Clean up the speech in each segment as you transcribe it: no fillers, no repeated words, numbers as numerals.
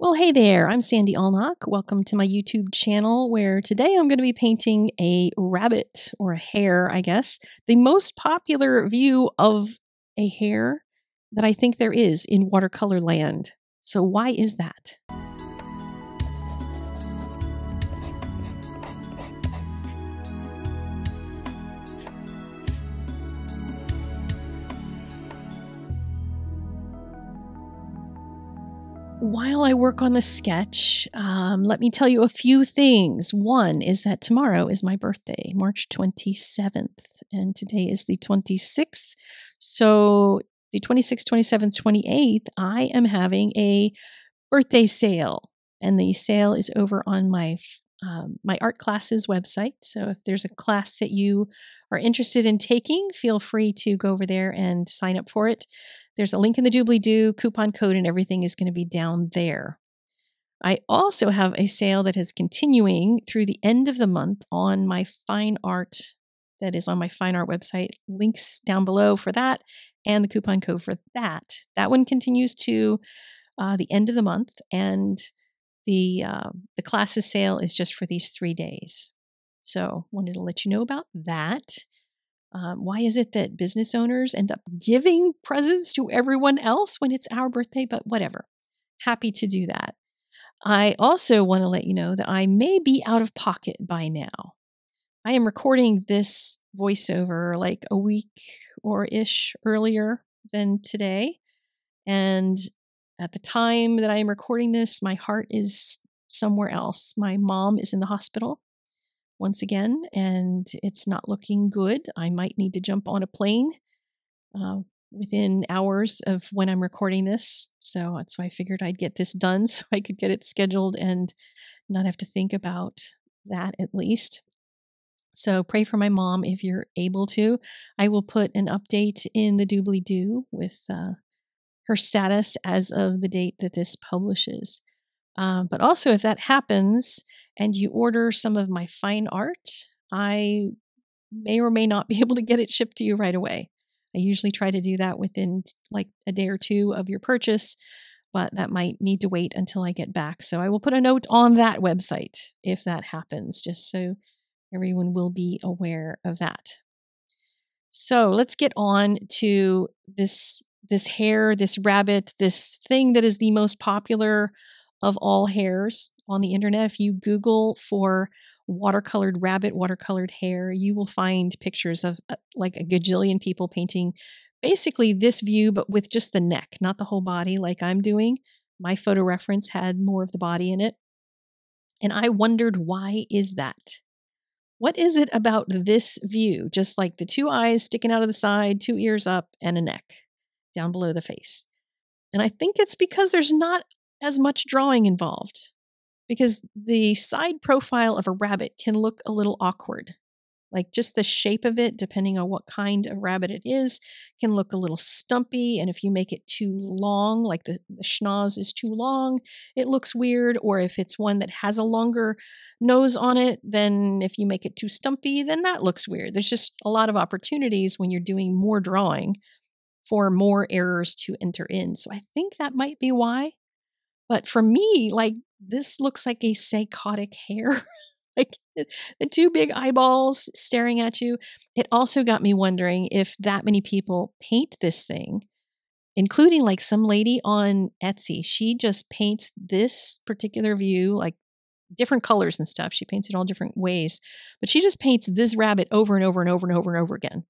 Well, hey there, I'm Sandy Allnock. Welcome to my YouTube channel where today I'm going to be painting a rabbit or a hare, I guess. The most popular view of a hare that I think there is in watercolor land. So why is that? While I work on the sketch, let me tell you a few things. One is that tomorrow is my birthday, March 27th, and today is the 26th. So the 26th, 27th, 28th, I am having a birthday sale, and the sale is over on my art classes website. So if there's a class that you are interested in taking, feel free to go over there and sign up for it. There's a link in the doobly-doo, coupon code, and everything is going to be down there. I also have a sale that is continuing through the end of the month on my fine art, that is on my fine art website. Links down below for that and the coupon code for that. That one continues to the end of the month, and the classes sale is just for these 3 days. So wanted to let you know about that. Why is it that business owners end up giving presents to everyone else when it's our birthday? But whatever. Happy to do that. I also want to let you know that I may be out of pocket by now. I am recording this voiceover like a week or ish earlier than today. And at the time that I am recording this, my heart is somewhere else. My mom is in the hospital once again, and it's not looking good. I might need to jump on a plane within hours of when I'm recording this. So that's why I figured I'd get this done so I could get it scheduled and not have to think about that at least. So pray for my mom if you're able to. I will put an update in the doobly-doo with her status as of the date that this publishes. But also, if that happens and you order some of my fine art, I may or may not be able to get it shipped to you right away. I usually try to do that within like a day or two of your purchase, but that might need to wait until I get back. So I will put a note on that website if that happens, just so everyone will be aware of that. So let's get on to this hare, this rabbit, this thing that is the most popular of all hares on the internet. If you Google for watercolored rabbit, watercolored hare, you will find pictures of like a gajillion people painting basically this view, but with just the neck, not the whole body like I'm doing. My photo reference had more of the body in it. And I wondered, why is that? What is it about this view? Just like the two eyes sticking out of the side, two ears up, and a neck down below the face. And I think it's because there's not as much drawing involved, because the side profile of a rabbit can look a little awkward. Like just the shape of it, depending on what kind of rabbit it is, can look a little stumpy. And if you make it too long, like the schnoz is too long, it looks weird. Or if it's one that has a longer nose on it, then if you make it too stumpy, then that looks weird. There's just a lot of opportunities when you're doing more drawing for more errors to enter in. So I think that might be why. But for me, like, this looks like a psychotic hare, like the two big eyeballs staring at you. It also got me wondering if that many people paint this thing, including like some lady on Etsy. She just paints this particular view, like different colors and stuff. She paints it all different ways, but she just paints this rabbit over and over and over and over and over again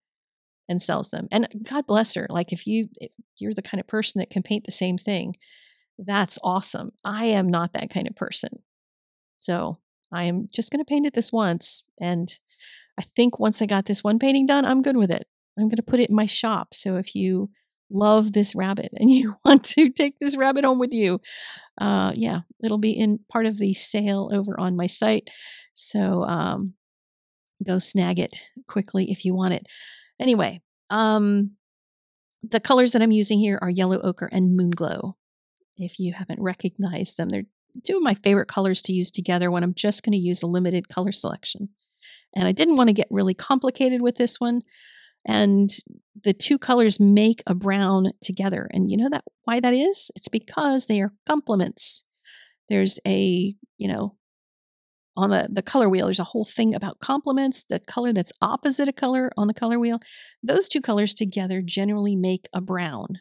and sells them. And God bless her. Like if you're the kind of person that can paint the same thing, that's awesome. I am not that kind of person. So I am just going to paint it this once. And I think once I got this one painting done, I'm good with it. I'm going to put it in my shop. So if you love this rabbit and you want to take this rabbit home with you, yeah, it'll be in part of the sale over on my site. So go snag it quickly if you want it. Anyway, the colors that I'm using here are Yellow Ochre and Moon Glow. If you haven't recognized them, they're two of my favorite colors to use together when I'm just going to use a limited color selection. And I didn't want to get really complicated with this one. And the two colors make a brown together. And you know that why that is? It's because they are complements. There's a, you know, on the color wheel, there's a whole thing about complements, the color that's opposite a color on the color wheel. Those two colors together generally make a brown,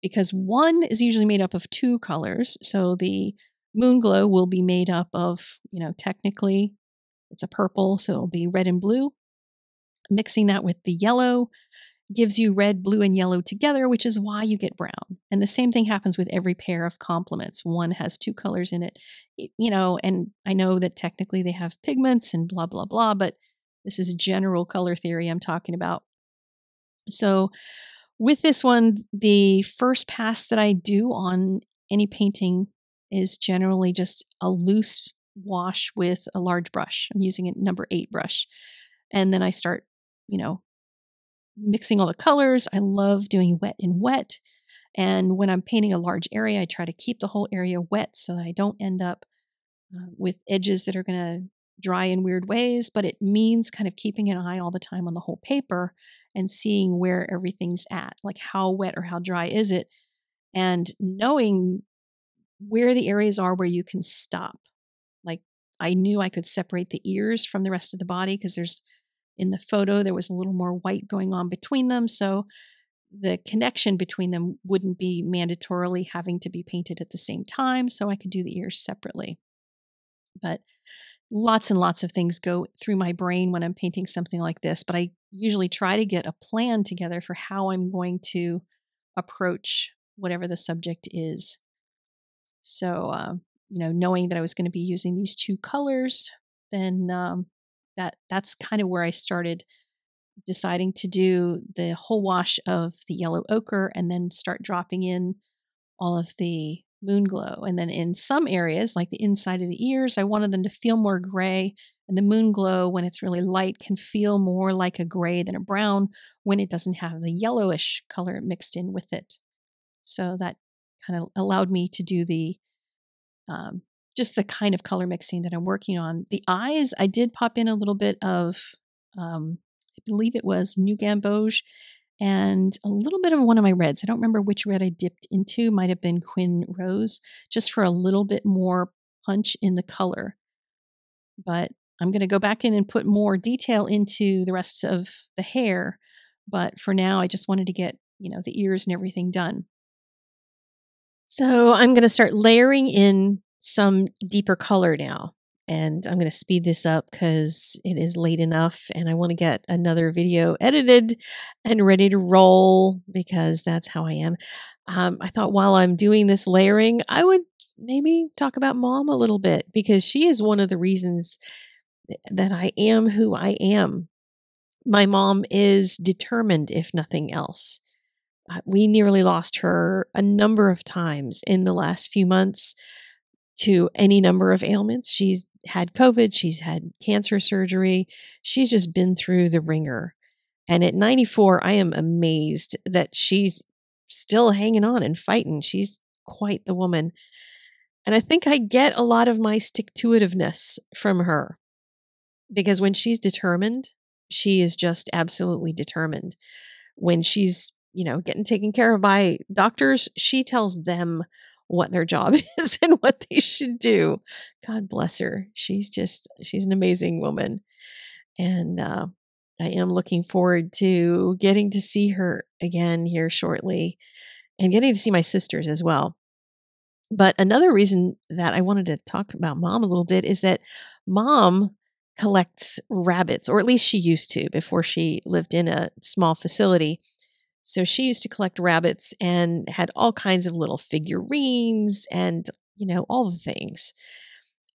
because one is usually made up of two colors. So the Moon Glow will be made up of, you know, technically it's a purple, so it'll be red and blue. Mixing that with the yellow gives you red, blue, and yellow together, which is why you get brown. And the same thing happens with every pair of complements. One has two colors in it, you know, and I know that technically they have pigments and blah, blah, blah, but this is general color theory I'm talking about. So with this one, the first pass that I do on any painting is generally just a loose wash with a large brush. I'm using a number 8 brush. And then I start, you know, mixing all the colors. I love doing wet and wet. And when I'm painting a large area, I try to keep the whole area wet so that I don't end up with edges that are going to dry in weird ways. But it means kind of keeping an eye all the time on the whole paper and seeing where everything's at, like how wet or how dry is it, and knowing where the areas are where you can stop. Like I knew I could separate the ears from the rest of the body because there's, in the photo, there was a little more white going on between them, so the connection between them wouldn't be mandatorily having to be painted at the same time, so I could do the ears separately. But lots and lots of things go through my brain when I'm painting something like this, but I usually try to get a plan together for how I'm going to approach whatever the subject is. So, you know, knowing that I was going to be using these two colors, then that's kind of where I started deciding to do the whole wash of the Yellow Ochre and then start dropping in all of the Moon Glow. And then in some areas, like the inside of the ears, I wanted them to feel more gray. And the Moon Glow, when it's really light, can feel more like a gray than a brown when it doesn't have the yellowish color mixed in with it. So that kind of allowed me to do the just the kind of color mixing that I'm working on. The eyes, I did pop in a little bit of, I believe it was New Gamboge, and a little bit of one of my reds. I don't remember which red I dipped into. Might have been Quin Rose, just for a little bit more punch in the color. But I'm going to go back in and put more detail into the rest of the hair. But for now, I just wanted to get, you know, the ears and everything done. So I'm going to start layering in some deeper color now, and I'm going to speed this up because it is late enough and I want to get another video edited and ready to roll, because that's how I am. I thought while I'm doing this layering, I would maybe talk about Mom a little bit, because she is one of the reasons that I am who I am. My mom is determined, if nothing else. We nearly lost her a number of times in the last few months to any number of ailments. She's had COVID, she's had cancer surgery, she's just been through the ringer. And at 94, I am amazed that she's still hanging on and fighting. She's quite the woman. And I think I get a lot of my stick-to-itiveness from her, because when she's determined, she is just absolutely determined. When she's, you know, getting taken care of by doctors, she tells them what their job is and what they should do. God bless her. She's an amazing woman. And I am looking forward to getting to see her again here shortly, and getting to see my sisters as well. But another reason that I wanted to talk about Mom a little bit is that Mom collects rabbits, or at least she used to before she lived in a small facility. So she used to collect rabbits and had all kinds of little figurines and, you know, all the things.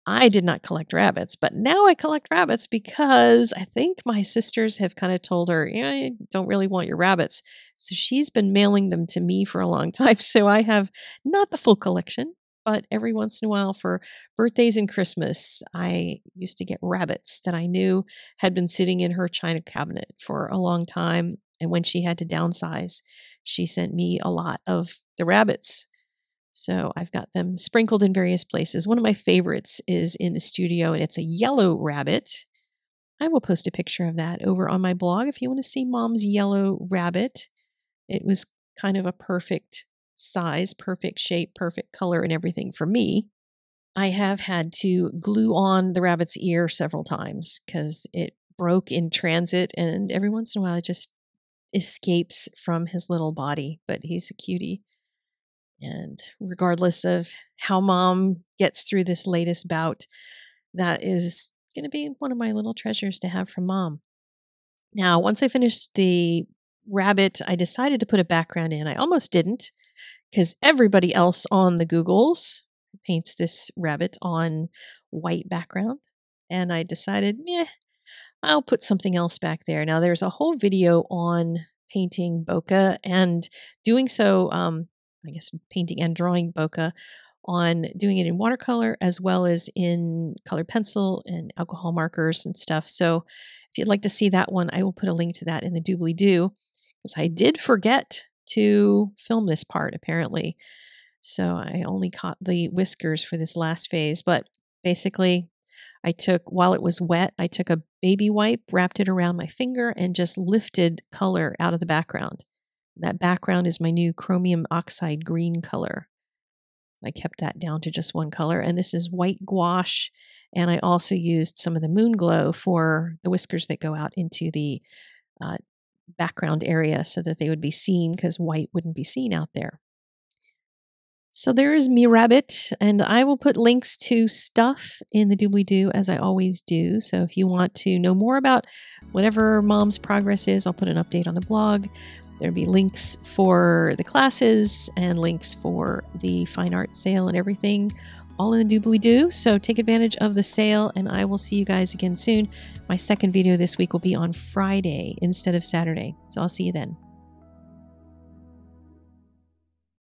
I did not collect rabbits, but now I collect rabbits because I think my sisters have kind of told her, yeah, I don't really want your rabbits. So she's been mailing them to me for a long time. So I have not the full collection, but every once in a while for birthdays and Christmas, I used to get rabbits that I knew had been sitting in her china cabinet for a long time. And when she had to downsize, she sent me a lot of the rabbits. So I've got them sprinkled in various places. One of my favorites is in the studio, and it's a yellow rabbit. I will post a picture of that over on my blog if you want to see Mom's yellow rabbit. It was kind of a perfect size, perfect shape, perfect color and everything for me. I have had to glue on the rabbit's ear several times because it broke in transit, and every once in a while it just escapes from his little body, but he's a cutie. And regardless of how Mom gets through this latest bout, that is going to be one of my little treasures to have from Mom. Now, once I finished the rabbit, I decided to put a background in. I almost didn't, because everybody else on the Googles paints this rabbit on white background. And I decided, meh, I'll put something else back there. Now, there's a whole video on painting bokeh and doing so, I guess painting and drawing bokeh, on doing it in watercolor as well as in colored pencil and alcohol markers and stuff. So if you'd like to see that one, I will put a link to that in the doobly-doo, because I did forget to film this part apparently. So I only caught the whiskers for this last phase, but basically I took, while it was wet, I took a baby wipe, wrapped it around my finger, and just lifted color out of the background. That background is my new Chromium Oxide Green color. I kept that down to just one color, and this is white gouache, and I also used some of the Moon Glow for the whiskers that go out into the background area so that they would be seen, because white wouldn't be seen out there. So there is me rabbit, and I will put links to stuff in the doobly-doo as I always do. So if you want to know more about whatever Mom's progress is, I'll put an update on the blog. There'll be links for the classes and links for the fine art sale and everything, all in the doobly-doo. So take advantage of the sale, and I will see you guys again soon. My second video this week will be on Friday instead of Saturday. So I'll see you then.